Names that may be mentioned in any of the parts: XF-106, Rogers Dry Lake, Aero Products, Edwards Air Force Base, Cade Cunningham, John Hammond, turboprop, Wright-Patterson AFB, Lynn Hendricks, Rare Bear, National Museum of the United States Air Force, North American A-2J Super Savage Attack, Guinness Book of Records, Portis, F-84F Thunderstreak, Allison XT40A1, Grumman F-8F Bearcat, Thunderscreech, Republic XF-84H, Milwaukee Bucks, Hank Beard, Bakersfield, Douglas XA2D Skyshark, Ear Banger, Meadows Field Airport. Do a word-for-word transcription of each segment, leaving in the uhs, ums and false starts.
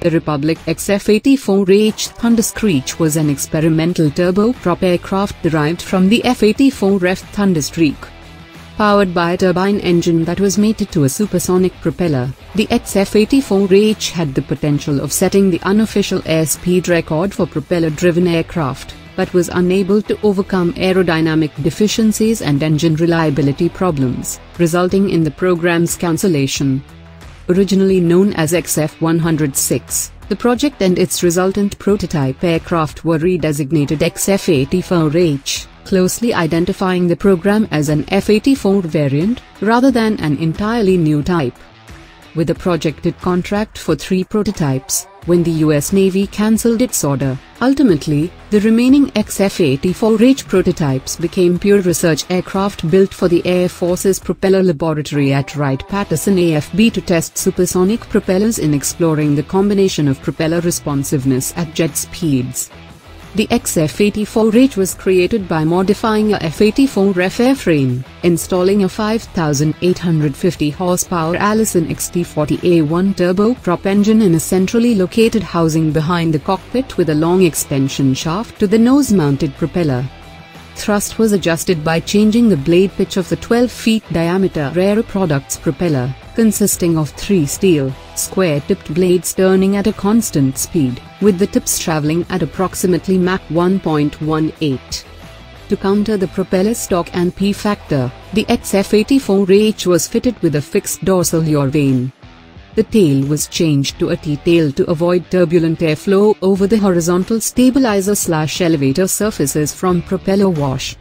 The Republic X F eighty-four H Thunderscreech was an experimental turboprop aircraft derived from the F eighty-four F Thunderstreak. Powered by a turbine engine that was mated to a supersonic propeller, the X F eighty-four H had the potential of setting the unofficial airspeed record for propeller-driven aircraft, but was unable to overcome aerodynamic deficiencies and engine reliability problems, resulting in the program's cancellation. Originally known as X F one oh six, the project and its resultant prototype aircraft were redesignated X F eighty-four H, closely identifying the program as an F eighty-four variant, rather than an entirely new type. With a projected contract for three prototypes, when the U S Navy cancelled its order, ultimately, the remaining X F eighty-four H prototypes became pure research aircraft built for the Air Force's propeller laboratory at Wright-Patterson A F B to test supersonic propellers in exploring the combination of propeller responsiveness at jet speeds. The X F eighty-four H was created by modifying a F eighty-four F airframe, installing a five thousand eight hundred fifty horsepower Allison X T forty A one turboprop engine in a centrally located housing behind the cockpit with a long extension shaft to the nose-mounted propeller. Thrust was adjusted by changing the blade pitch of the twelve feet diameter Aero Products propeller, consisting of three steel, square-tipped blades turning at a constant speed, with the tips traveling at approximately Mach one point one eight. To counter the propeller torque and P-factor, the X F eighty-four H was fitted with a fixed dorsal urethane. The tail was changed to a T-tail to avoid turbulent airflow over the horizontal stabilizer-slash-elevator surfaces from propeller wash.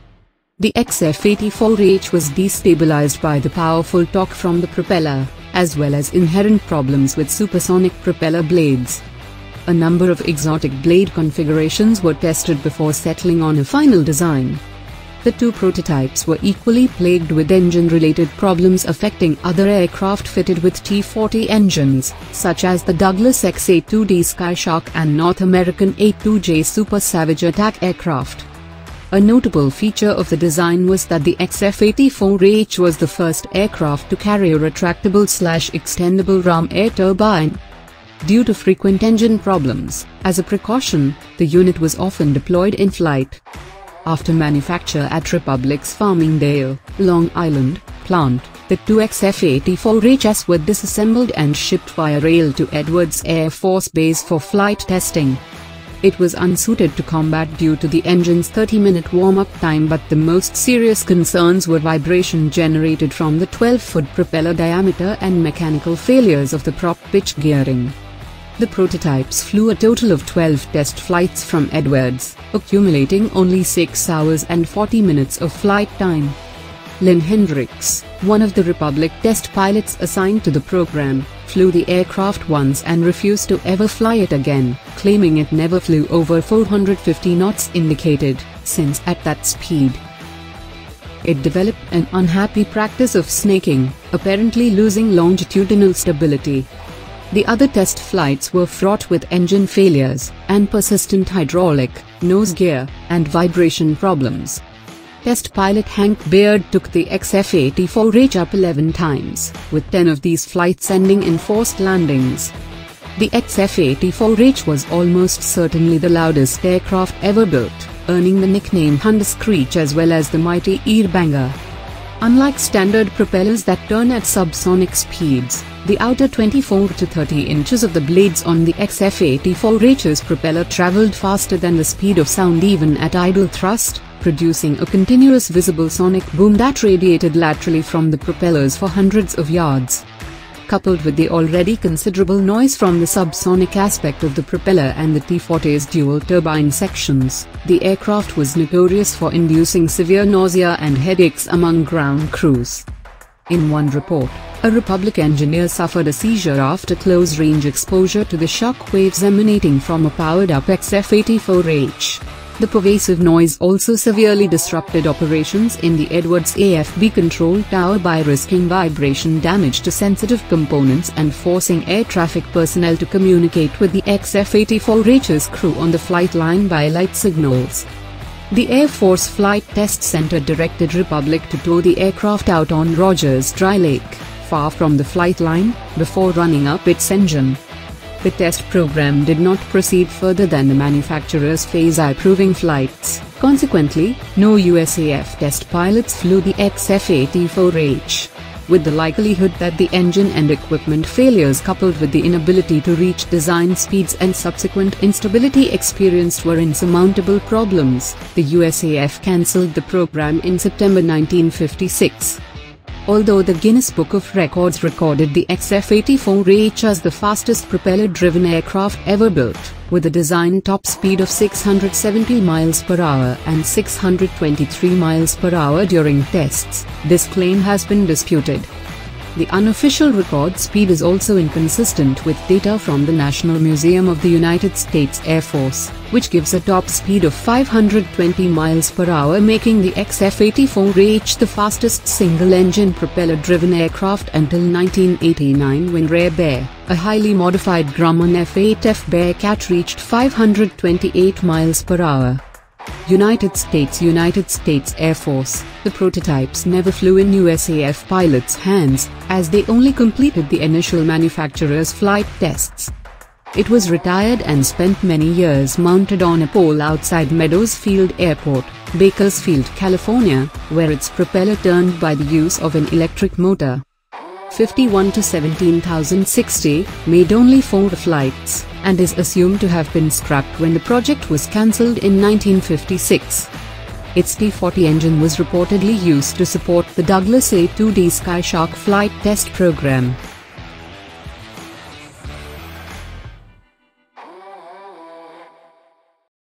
The X F eighty-four H was destabilized by the powerful torque from the propeller, as well as inherent problems with supersonic propeller blades. A number of exotic blade configurations were tested before settling on a final design. The two prototypes were equally plagued with engine-related problems affecting other aircraft fitted with T forty engines, such as the Douglas X A two D Skyshark and North American A two J Super Savage Attack aircraft. A notable feature of the design was that the X F eighty-four H was the first aircraft to carry a retractable-slash-extendable ram air turbine. Due to frequent engine problems, as a precaution, the unit was often deployed in flight. After manufacture at Republic's Farmingdale, Long Island, plant, the two X F eighty-four H's were disassembled and shipped via rail to Edwards Air Force Base for flight testing. It was unsuited to combat due to the engine's thirty minute warm-up time, but the most serious concerns were vibration generated from the twelve foot propeller diameter and mechanical failures of the prop pitch gearing. The prototypes flew a total of twelve test flights from Edwards, accumulating only six hours and forty minutes of flight time. Lynn Hendricks, one of the Republic test pilots assigned to the program, flew the aircraft once and refused to ever fly it again, claiming it never flew over four hundred fifty knots indicated, since at that speed, it developed an unhappy practice of snaking, apparently losing longitudinal stability. The other test flights were fraught with engine failures, and persistent hydraulic, nose gear, and vibration problems. Test pilot Hank Beard took the X F eighty-four H up eleven times, with ten of these flights ending in forced landings. The X F eighty-four H was almost certainly the loudest aircraft ever built, earning the nickname Thunderscreech as well as the mighty Ear Banger. Unlike standard propellers that turn at subsonic speeds, the outer twenty-four to thirty inches of the blades on the X F eighty-four H's propeller traveled faster than the speed of sound even at idle thrust, producing a continuous visible sonic boom that radiated laterally from the propellers for hundreds of yards. Coupled with the already considerable noise from the subsonic aspect of the propeller and the T forty's dual turbine sections, the aircraft was notorious for inducing severe nausea and headaches among ground crews. In one report, a Republic engineer suffered a seizure after close-range exposure to the shock waves emanating from a powered-up X F eighty-four H. The pervasive noise also severely disrupted operations in the Edwards A F B control tower by risking vibration damage to sensitive components and forcing air traffic personnel to communicate with the X F eighty-four H's crew on the flight line by light signals. The Air Force Flight Test Center directed Republic to tow the aircraft out on Rogers Dry Lake, far from the flight line, before running up its engine. The test program did not proceed further than the manufacturer's Phase I proving flights. Consequently, no U S A F test pilots flew the X F eighty-four H. With the likelihood that the engine and equipment failures coupled with the inability to reach design speeds and subsequent instability experienced were insurmountable problems, the U S A F cancelled the program in September nineteen fifty-six. Although the Guinness Book of Records recorded the X F eighty-four H as the fastest propeller-driven aircraft ever built, with a design top speed of six hundred seventy miles per hour and six hundred twenty-three miles per hour during tests, this claim has been disputed. The unofficial record speed is also inconsistent with data from the National Museum of the United States Air Force, which gives a top speed of five hundred twenty miles per hour, making the X F eighty-four H the fastest single-engine propeller-driven aircraft until nineteen eighty-nine, when Rare Bear, a highly modified Grumman F eight F Bearcat, reached five hundred twenty-eight miles per hour. United States United States Air Force, the prototypes never flew in U S A F pilots' hands, as they only completed the initial manufacturer's flight tests. It was retired and spent many years mounted on a pole outside Meadows Field Airport, Bakersfield, California, where its propeller turned by the use of an electric motor. fifty-one to seventeen thousand sixty, made only four flights, and is assumed to have been scrapped when the project was cancelled in nineteen fifty-six. Its T forty engine was reportedly used to support the Douglas X A two D Skyshark flight test program.